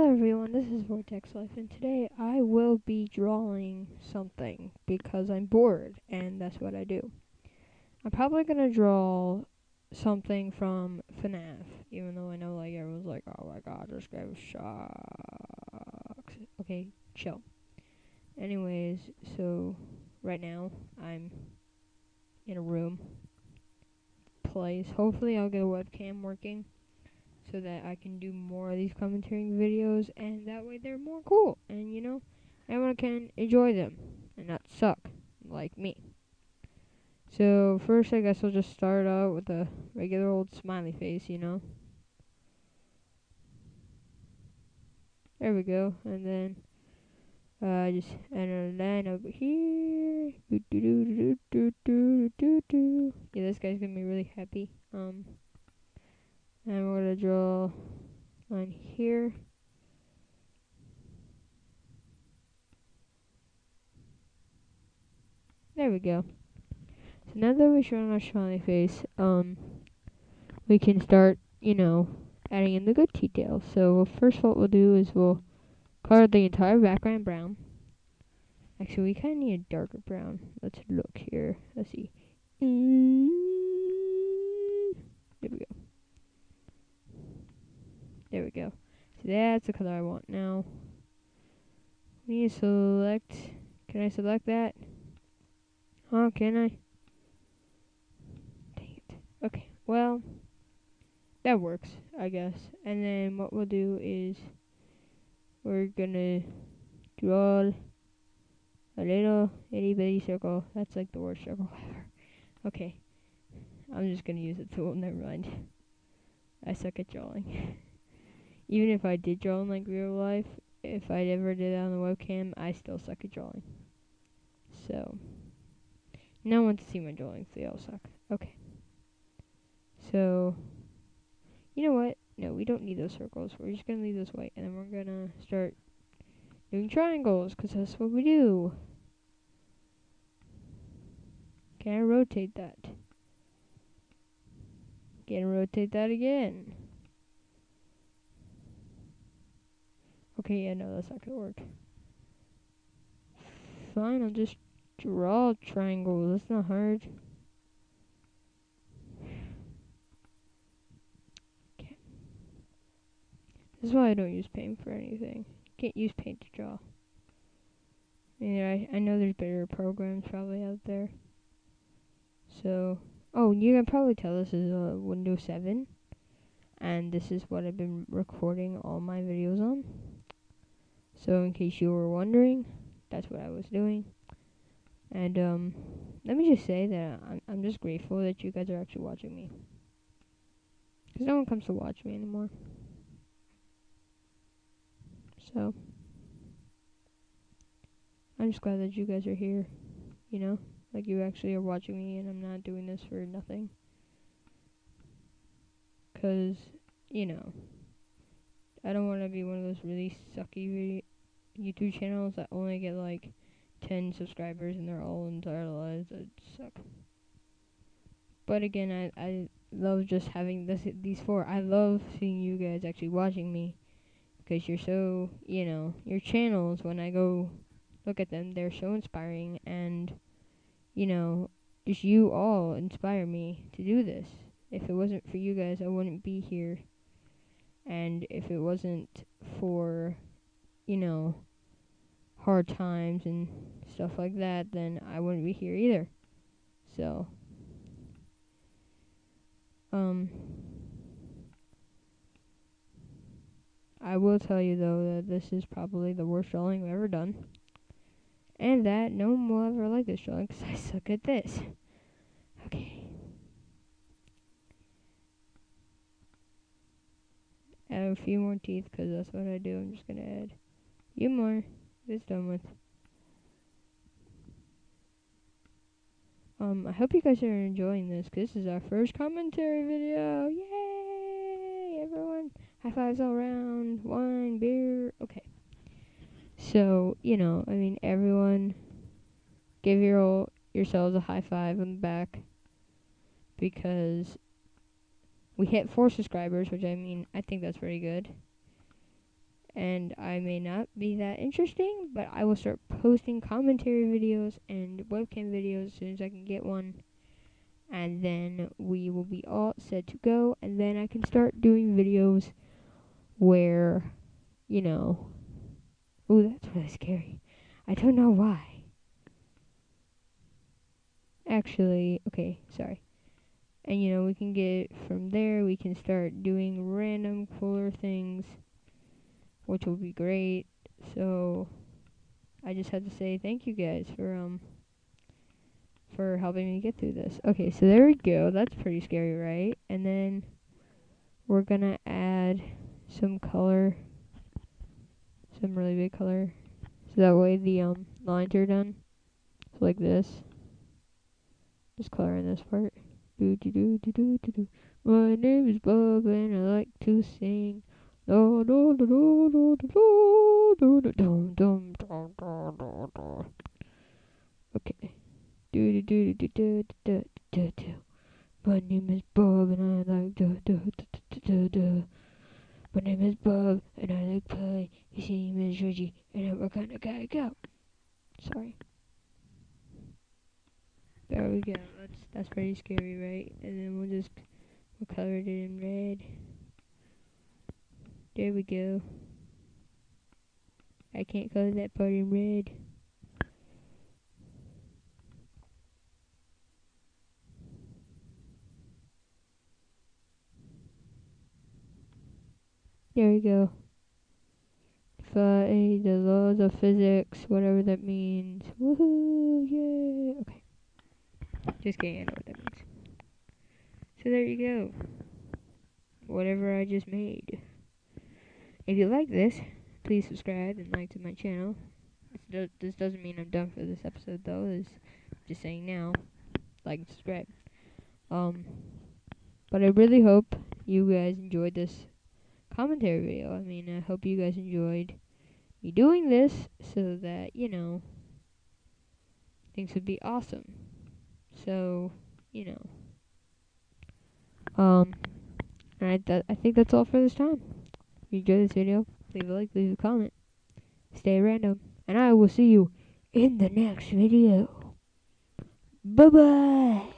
Hello everyone, this is Vortex Life, and today I will be drawing something because I'm bored, and that's what I do. I'm probably gonna draw something from FNAF, even though I know like everyone's like, oh my god, this guy was shocked. Okay, chill. Anyways, so right now I'm in a room place. Hopefully I'll get a webcam working, so that I can do more of these commentary videos, and that way they're more cool, and you know, everyone can enjoy them, and not suck, like me. So, first I guess I'll just start out with a regular old smiley face, you know. There we go, and then, I just add a line over here. Yeah, this guy's gonna be really happy, and we're going to draw on here. There we go. So now that we've shown our smiley face, we can start, you know, adding in the good details. So first what we'll do is we'll color the entire background brown. Actually, we kind of need a darker brown. Let's look here. Let's see. There we go. There we go. So that's the color I want now. We need to select. Can I select that? Oh, can I? Dang it. Okay, well, that works, I guess. And then what we'll do is we're gonna draw a little itty bitty circle. That's like the worst circle ever. Okay. I'm just gonna use a tool, never mind. I suck at drawing. Even if I did draw in, like, real life, if I ever did that on the webcam, I still suck at drawing. So, no one wants to see my drawings, they all suck. Okay. So, you know what? No, we don't need those circles. We're just gonna leave this white, and then we're gonna start doing triangles, because that's what we do. Can I rotate that? Can I rotate that again? Okay, yeah, no, that's not gonna work. Fine, I'll just draw a triangle. That's not hard. Okay. This is why I don't use paint for anything. Can't use paint to draw. I know there's better programs probably out there. So, oh, you can probably tell this is a Windows 7. And this is what I've been recording all my videos on. So in case you were wondering, that's what I was doing. And let me just say that I'm just grateful that you guys are actually watching me, because no one comes to watch me anymore. So I'm just glad that you guys are here, you know, like you actually are watching me, and I'm not doing this for nothing. Because, you know, I don't want to be one of those really sucky YouTube channels that only get like 10 subscribers and they're all entire lives. That suck. But again, I love just having these four. I love seeing you guys actually watching me, because you're so, you know, your channels, when I go look at them, they're so inspiring, and, you know, just you all inspire me to do this. If it wasn't for you guys, I wouldn't be here. And if it wasn't for, you know, hard times and stuff like that, then I wouldn't be here either. So, I will tell you, though, that this is probably the worst drawing I've ever done. And that no one will ever like this drawing, because I suck at this. Okay. Add a few more teeth, because that's what I do. I'm just going to add a few more. It's done with. I hope you guys are enjoying this, because this is our first commentary video. Yay, everyone. High fives all around. Wine, beer. Okay. So, you know, I mean, everyone give yourselves a high five on the back, because we hit 4 subscribers, which I mean, I think that's pretty good. and I may not be that interesting, but I will start posting commentary videos and webcam videos as soon as I can get one, and then we will be all set to go, and then I can start doing videos where, you know, ooh, that's really scary. I don't know why. Actually, okay, sorry. And, you know, we can get from there, we can start doing random cooler things, which will be great. So, I just had to say thank you guys for helping me get through this. Okay, so there we go. That's pretty scary, right? And then we're gonna add some color, some really big color, so that way the lines are done. So like this, just color in this part. Do do do do do do do. My name is Bob and I like to sing. Do do do do do do do do do do do. Okay. Do do do do do do do do. My name is Bob and I like do do do do do. My name is Bob and I like play. His name is Reggie and we're gonna go. Sorry. There we go. That's pretty scary, right? And then we'll color it in red. There we go. I can't color that part in red. There we go. Defy the laws of physics, whatever that means. Woohoo! Yay! Okay. Just kidding, I know what that means. So there you go. Whatever I just made. If you like this, please subscribe and like to my channel. This doesn't mean I'm done for this episode, though. It's just saying now. Like and subscribe. But I really hope you guys enjoyed this commentary video. I mean, I hope you guys enjoyed me doing this so that, you know, things would be awesome. So, you know, I think that's all for this time. If you enjoyed this video, leave a like, leave a comment, stay random, and I will see you in the next video. Bye-bye!